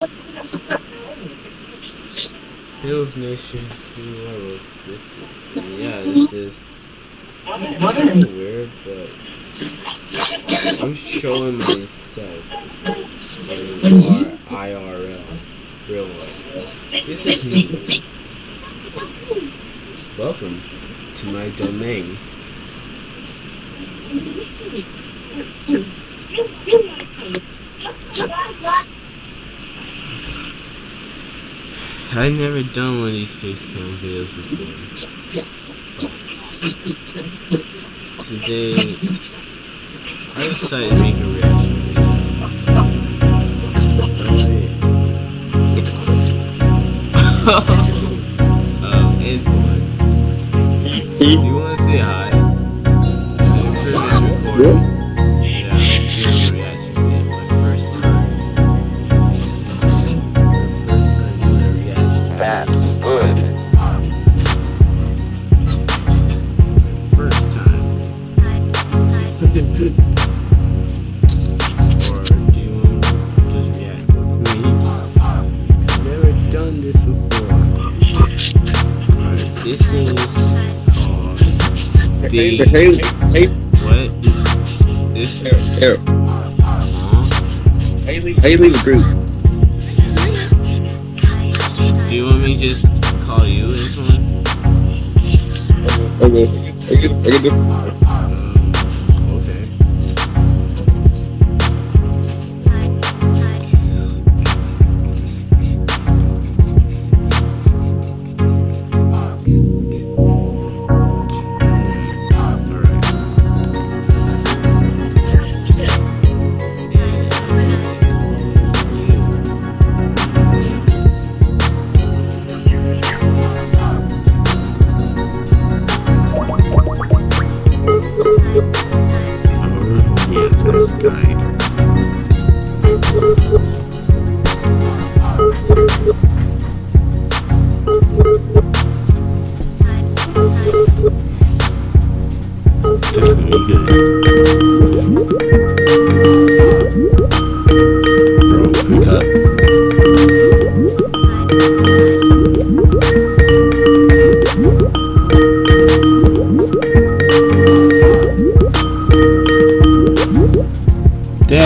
Build nations we were with this. Yeah, this is kind of weird, but I'm showing myself in IRL, real life. This is me. Welcome to my domain. I've never done one of these FaceTime videos before. Today, I decided to make a reaction video. Antoine, do you want to say hi? Haley the group. Do you want me to just call you Antoine? Okay.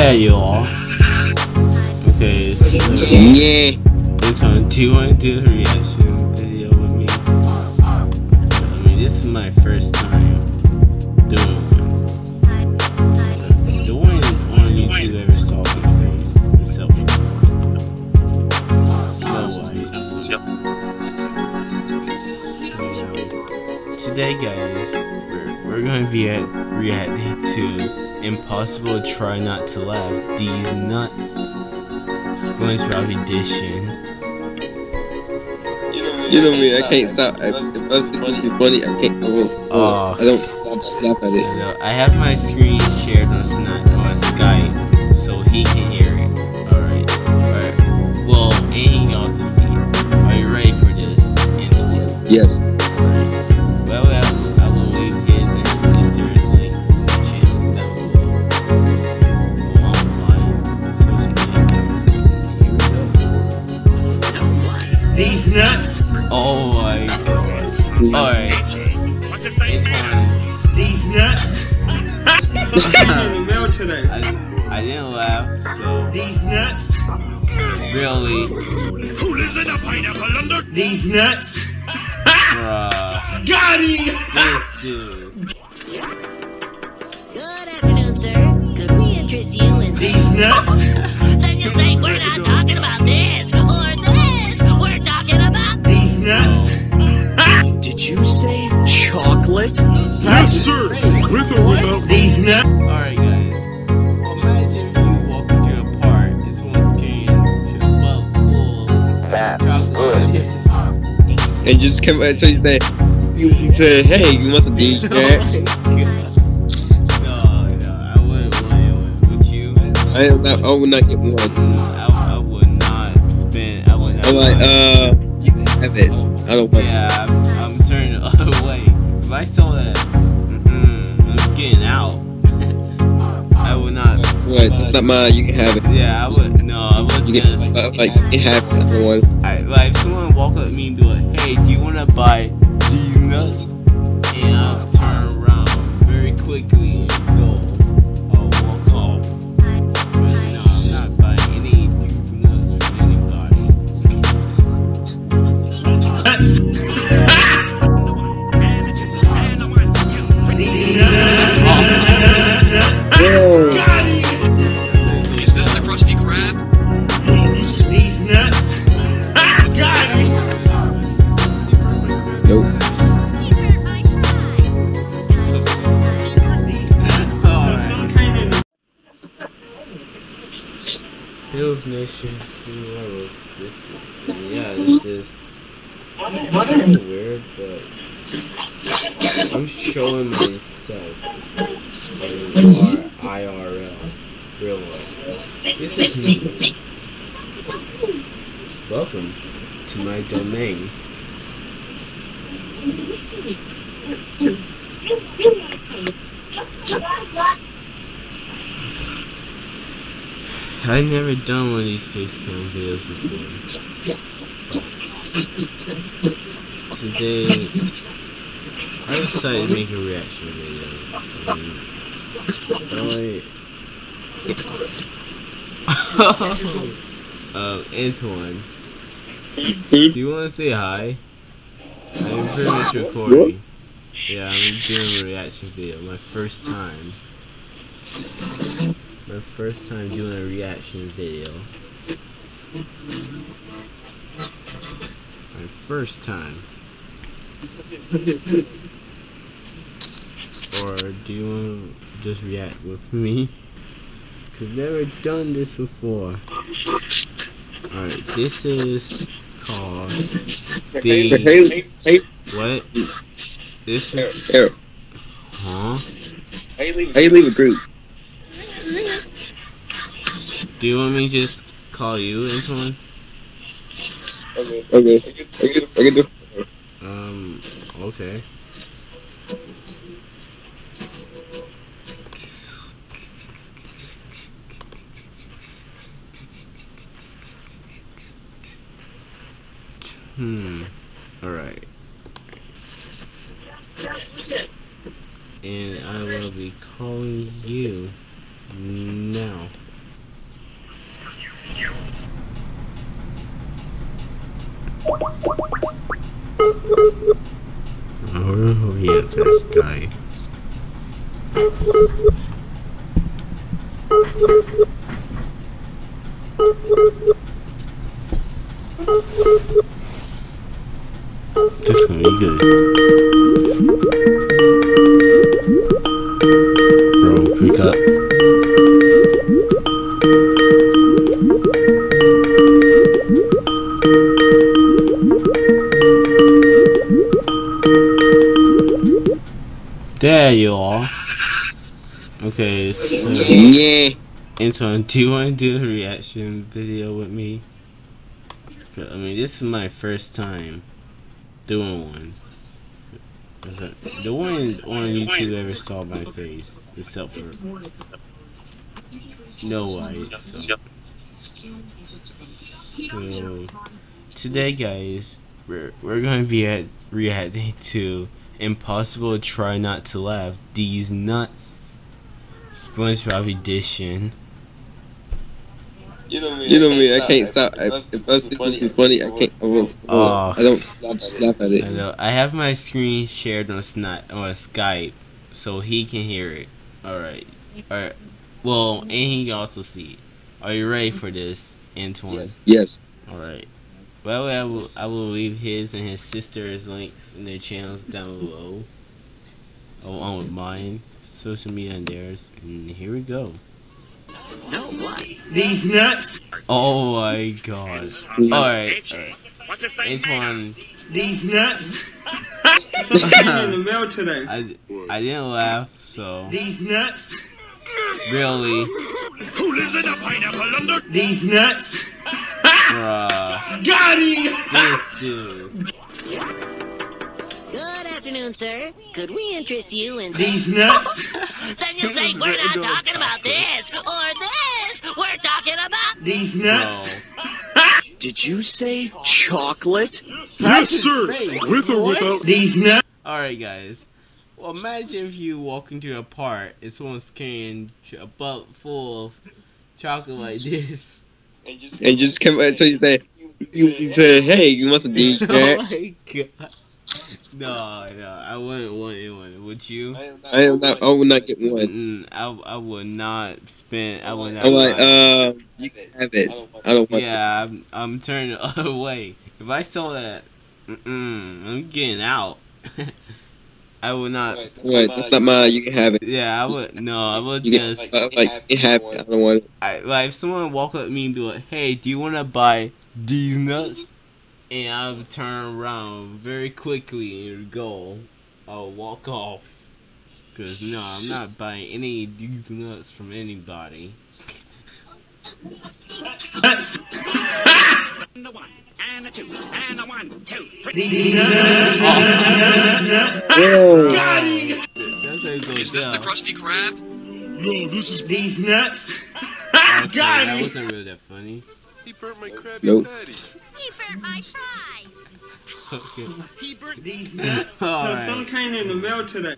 There you are. Okay, so yeah. Antoine, do you want to do a reaction video with me? I mean, this is my first time doing one. The one on YouTube ever saw me is selfie. So, today, guys, we're going to be reacting to Impossible Try Not to Laugh, These Nuts, SpongeBob Edition. You know me, I can't stop. If I see something funny, I can't. I don't stop at it. I have my screen shared on Skype, so he can hear it. Alright. Well, and y'all can see it. Are you ready for this? And yes. These nuts! Oh my god. Alright. What's this thing? These nuts! I didn't laugh, so. These nuts! Really? Who lives in a pineapple under? These nuts! Bruh. Got him! This dude. Good afternoon, sir. Could we interest you in these nuts? Let's just say we're not talking about this! Chocolate? Yes, sir! With or without these nuts? Alright, guys. Imagine you walking through a park. This one's getting to full of chocolate. And just come until you say, hey, you must have these nuts. No, I wouldn't want it. Would you? I would not get one. I would not spend. I'm like, you can have it. I don't want it. Yeah, I'm turning the other way. If I saw that, I'm getting out. I would not. Right, that's not mine. You can have it. Yeah, I would. No, I would. You can have another one. Alright, like if someone walk up to me and do like, hey, do you wanna buy these nuts? And I'll turn around very quickly and go, I'll walk off. But no, I'm not buying any these nuts from anybody. Those nations we are this is, yeah, it's just kind of weird, but I'm showing myself IRL real life. This is welcome to my domain. I never done one of these FaceTime videos before. Today, I decided to make a reaction video. Antoine, do you want to say hi? I'm pretty much recording. Yeah, I'm doing a reaction video. My first time. My first time doing a reaction video. My first time. Or do you want to just react with me? Cause I've never done this before. Alright, this is called the... What? This is... Huh? How you leave a group? Do you want me to just call you, Antoine? Okay. Okay. I can do it. Okay. Alright. And I will be calling you now. Oh yes, this guy. This is gonna be good. Bro, pick up. There you are. Okay, so yeah. Antoine, do you want to do a reaction video with me? I mean, this is my first time doing one. The one on YouTube ever saw my face, except for no light. So today, guys, we're gonna be reacting to. Impossible to try not to laugh. These nuts, SpongeBob edition. You know me. I can't stop. If I see something funny, I can't. I don't stop to laugh at it. I know. I have my screen shared on Skype, so he can hear it. All right. All right. Well, and he can also see it. Are you ready for this, Antoine? Yes. All right. By the way, I will leave his and his sister's links in their channels down below, along with mine, social media, and theirs. And here we go. No way. These nuts. Oh my God! All right. Antoine. These nuts. In the mail today. I didn't laugh, so. These nuts. Really. Who lives in a pineapple under? These nuts. Bruh. Got him! This dude. Good afternoon, sir. Could we interest you in these nuts? Then you saying we're not talking about this or this? We're talking about these nuts. Did you say chocolate? Yes, sir. With or without these nuts. All right, guys. Well, imagine if you walk into a park and someone's carrying a butt full of chocolate like this, and just come up until you say, hey, you must have done that. Oh my god. No, I wouldn't want anyone. Would you? I would not get one. I would not spend. I would not. I'm like, you can have it. I don't want it. Yeah, I'm turning the other way. If I saw that, I'm getting out. I would not. Wait, that's not mine. You can have it. Yeah, I would. No, I would just. You have it. I don't want it. Like, if someone walk up to me and be like, "Hey, do you want to buy these nuts?" And I'll turn around very quickly and go. I'll walk off. Cause no, I'm not buying any of these nuts from anybody. And a one, and a two, and a 1, 2, 3. Oh. Got it. Is this the Krusty Krab? No, this is these nuts. Okay, got it. That wasn't really that funny. He burnt my Krabby Patty. He burnt my fries. Okay. He burnt these nuts. Right. Some came in the mail today.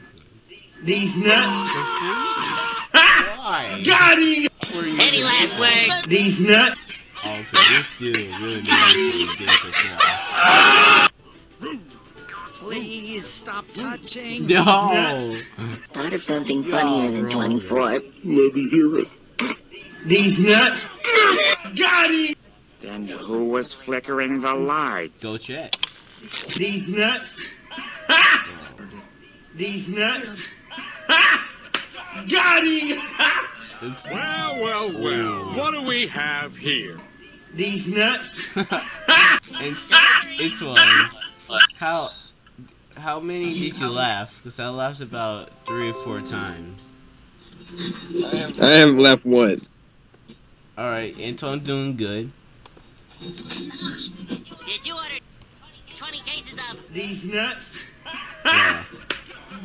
These nuts. Why? Got him. Any last words? These nuts. Okay, this dude really needs to get to class. Please stop touching. No. Thought of something funnier than 24. Let me hear it. These nuts. Got him! Then who was flickering the lights? Go check. These nuts. Ha! These nuts. Ha! Got him! Well. What do we have here? These nuts. It's one. How many did you laugh? Because I laughed about 3 or 4 times. I haven't laughed once. Alright, Antoine's doing good. Did you order 20 cases of these nuts? Yeah.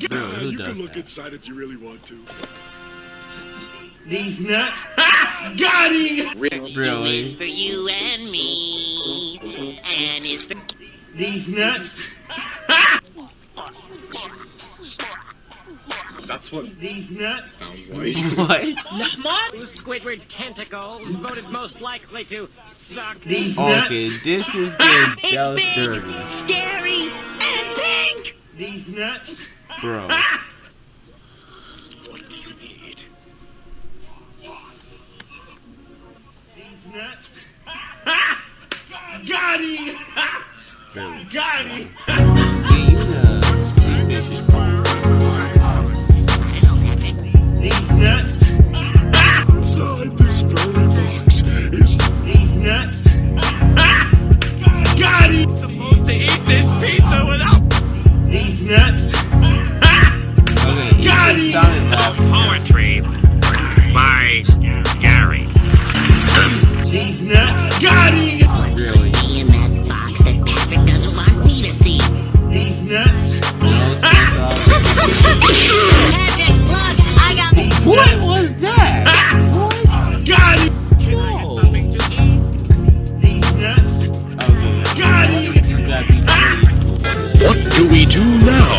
Bro, you can look inside if you really want to. These nuts? Got it! Really? It's for you and me. And it's for these nuts? That's what these nuts sounds like. What? Squidward tentacles voted most likely to suck these nuts. Okay, this is good. That was dirty. Scary and pink. These nuts, bro. What do you need? These nuts. Got him. Got him. These nuts. Inside this very box is these nuts. God, he's supposed to eat this pizza without these nuts. God, he's poetry by Gary. These nuts. God, he's really in that box that Patrick doesn't want me to see. These nuts. What was that? What? Got it! Can I get something to eat? These nuts. Okay. Got it! What do we do now?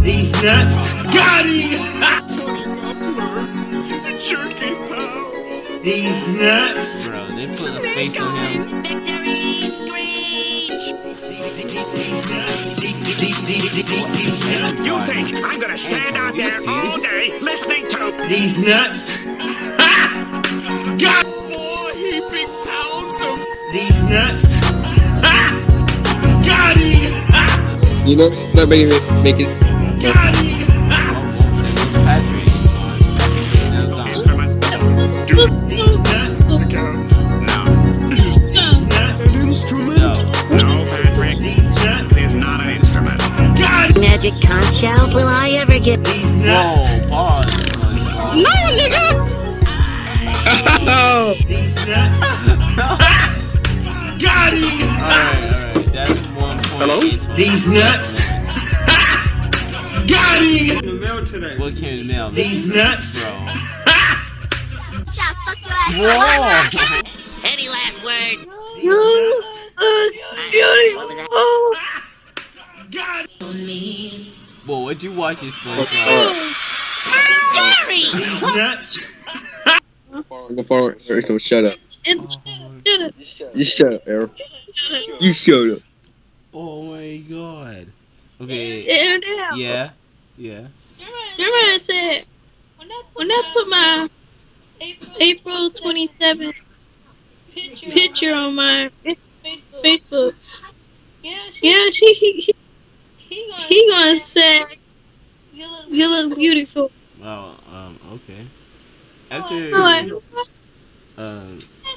These nuts. Got it! These nuts. Bro, they put a face on him. Victory screech! You think I'm gonna stand out there all day? Listening to these nuts. Ah! Got 4 heaping pounds of these nuts. Ah! Got it. Ah! You know that make it. Got it. An instrument? No, Patrick. It is not an instrument. Got it. Magic conch shell. Will I ever get these nuts? Whoa. No, nigga! Oh! Got it! Alright, that's 1 point. Hello? These nuts! Got it! today. What came in the mail? These nuts, bro. Shut up, fuck your ass. Whoa. Any last words? You beautiful. Oh, God. Whoa, what'd you watch this place? Gary. Nuts. Go forward, Eric. Shut up. You shut up, Eric. You shut up. Oh my God. Okay. Yeah. Yeah. Jeremiah said, when I put my April 27th picture on my Facebook, yeah, he gonna say, you look beautiful. Wow. Okay. After.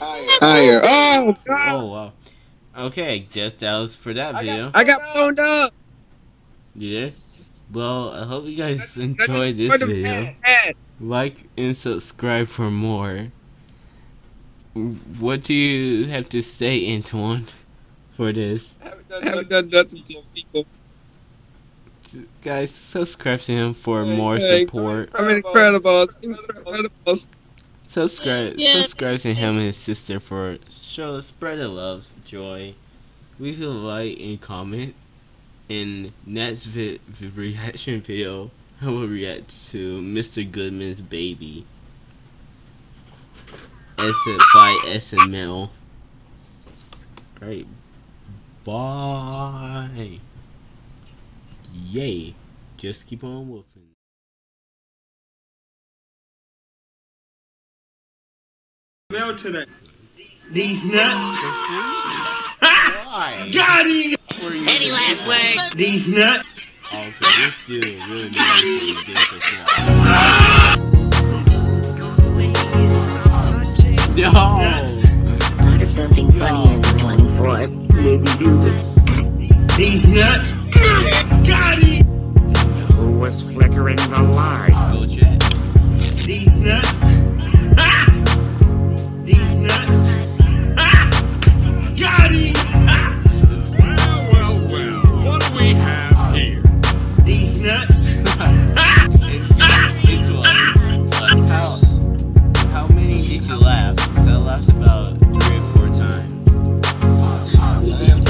Higher. Oh God. Oh wow. Okay, I guess that was for that video. I got phoned up. You did? Well, I hope you guys enjoyed this video. Like and subscribe for more. What do you have to say, Antoine, for this? I haven't done nothing to people. Guys, subscribe to him for more support. I'm incredible. Subscribe to him and his sister for show spread of love, joy. Leave a like and comment. In next reaction video, I will react to Mr. Goodman's baby. By SML. Alright. Bye. Yay. Just keep on wolfing. Mail today. These nuts. Why? Got it. Any last words? These nuts. Okay, this dude really needs to get this. Yo. Thought of something funny in the 24th. These nuts. Got it. Who was flickering the lights? Gojek. These nuts.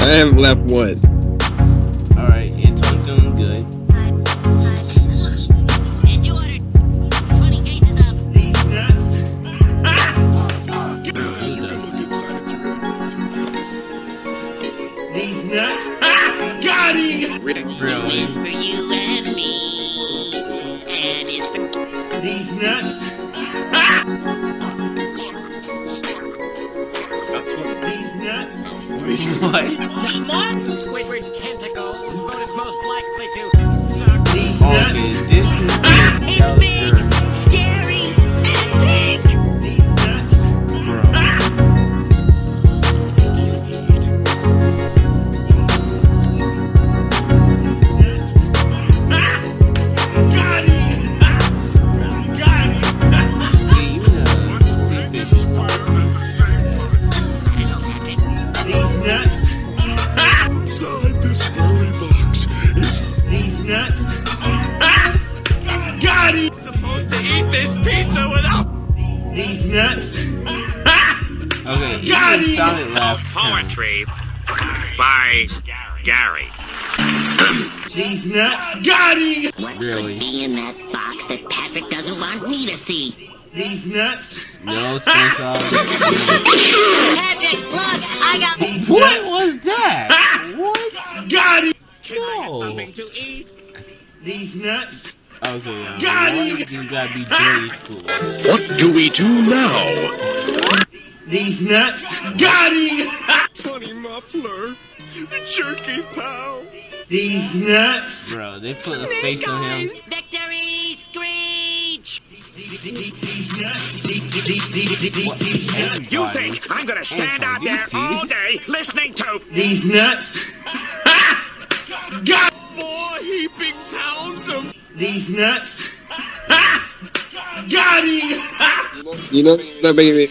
I haven't left once. Alright, Antoine's doing good. Did you order 20 cases of these nuts? These nuts? Got it! Really? It's for you and me. And it's for these nuts. What? Squidward's tentacles, but it's most likely to suck. Okay, this is it's big, scary, and big. Bro. Okay, got it. Poetry by Gary. These nuts. Got it. What would be in that box that Patrick doesn't want me to see? These nuts. No, Patrick, look, I got these nuts. What was that? What? Got it. Can I get something to eat? These nuts. Okay, got it. You gotta be dirty school. What do we do now? These nuts. Got it. Funny muffler. Jerky pow. These nuts. Bro, they put a face on him. Victory screech. These nuts. These nuts. You think I'm gonna stand out there all day listening to these nuts? Got 4 heaping pounds of these nuts. Got it. You know, not making it.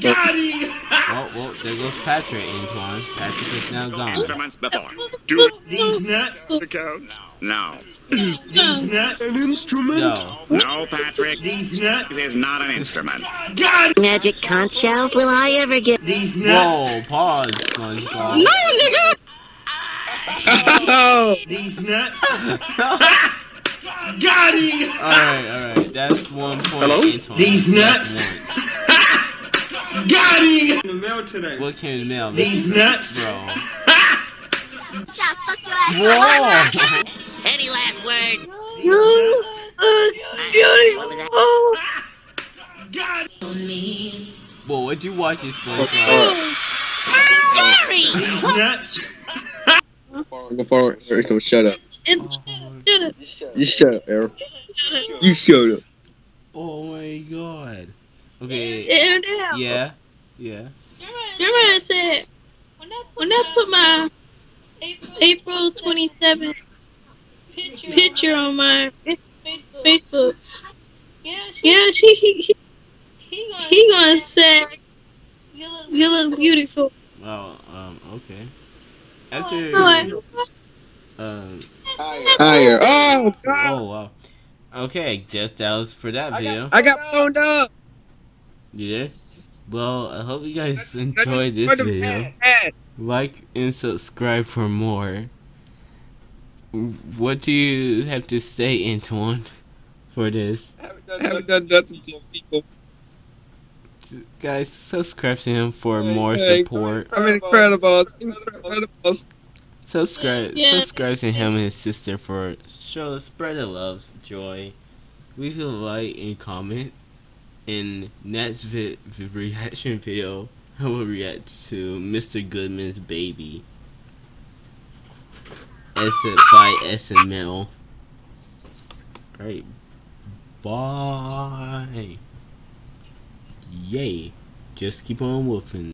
Got it. Oh, well, there goes Patrick, Antoine. Patrick is now gone. Instruments before. Do these not the code? No. Is these not an instrument? No. No, Patrick. These not is not an instrument. God! Magic conch shell? Will I ever get these nuts? Whoa, pause, SpongeBob. No, nigga! Oh! These nuts? Got him! Alright. That's 1 point. Hello? Antoine. These nuts? Got him! In the mail today. What came in the mail? These nuts? Bro. Shut up, fuck your ass. Whoa! Any last words? You are beautiful. Oh. God. Whoa, what'd you watch this place? Harry! These nuts? Go forward. Erico, shut up. You shut up, Eric. You shut up. Oh my god. Okay. Yeah. Jeremiah said, when I put my April 27th picture on my Facebook, yeah, he gonna say, you look beautiful. Wow, okay. After... Higher. Oh, God. Oh, wow. Okay, I guess that was for that video. I got phoned up. You did? Well, I hope you guys enjoyed this video. Like and subscribe for more. What do you have to say, Antoine, for this? I haven't done nothing to people. Guys, subscribe to him for more support. I'm incredible. Subscribe to him and his sister for show spread of love, joy. Leave a like and comment. In next reaction video, I will react to Mr. Goodman's baby. By SML. Alright. Bye. Yay. Just keep on wolfing.